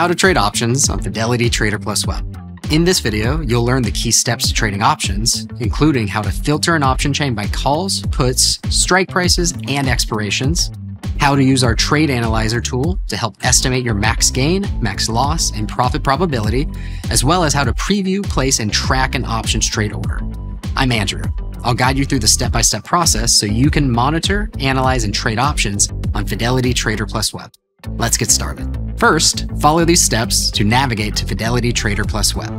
how to trade options on Fidelity Trader Plus Web. In this video, you'll learn the key steps to trading options, including how to filter an option chain by calls, puts, strike prices, and expirations, how to use our Trade Analyzer tool to help estimate your max gain, max loss, and profit probability, as well as how to preview, place, and track an options trade order. I'm Andrew. I'll guide you through the step-by-step process so you can monitor, analyze, and trade options on Fidelity Trader Plus Web. Let's get started. First, follow these steps to navigate to Fidelity Trader Plus Web.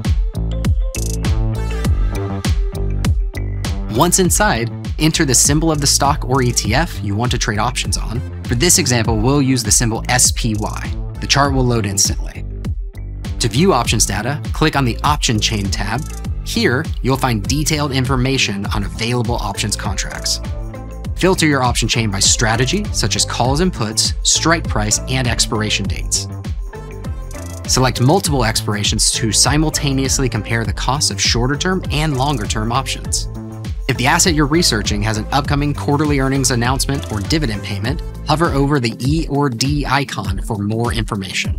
Once inside, enter the symbol of the stock or ETF you want to trade options on. For this example, we'll use the symbol SPY. The chart will load instantly. To view options data, click on the Option Chain tab. Here, you'll find detailed information on available options contracts. Filter your option chain by strategy, such as calls and puts, strike price, and expiration dates. Select multiple expirations to simultaneously compare the costs of shorter-term and longer-term options. If the asset you're researching has an upcoming quarterly earnings announcement or dividend payment, hover over the E or D icon for more information.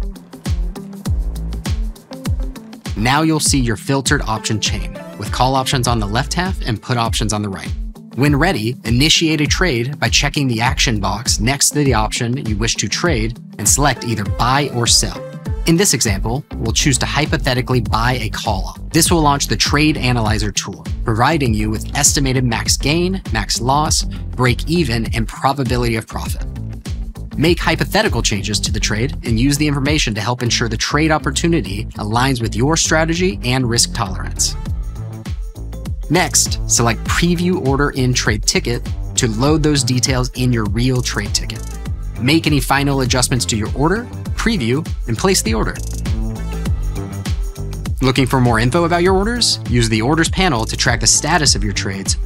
Now you'll see your filtered option chain, with call options on the left half and put options on the right. When ready, initiate a trade by checking the action box next to the option you wish to trade and select either buy or sell. In this example, we'll choose to hypothetically buy a call option. This will launch the Trade Analyzer tool, providing you with estimated max gain, max loss, break even, and probability of profit. Make hypothetical changes to the trade and use the information to help ensure the trade opportunity aligns with your strategy and risk tolerance. Next, select Preview Order in Trade Ticket to load those details in your real trade ticket. Make any final adjustments to your order, preview, and place the order. Looking for more info about your orders? Use the Orders panel to track the status of your trades,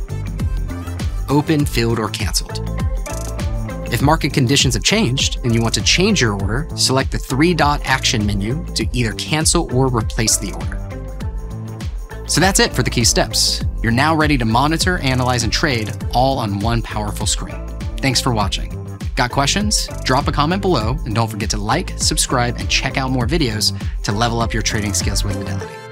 open, filled, or canceled. If market conditions have changed and you want to change your order, select the three-dot action menu to either cancel or replace the order. So that's it for the key steps. You're now ready to monitor, analyze, and trade all on one powerful screen. Thanks for watching. Got questions? Drop a comment below, and don't forget to like, subscribe, and check out more videos to level up your trading skills with Fidelity.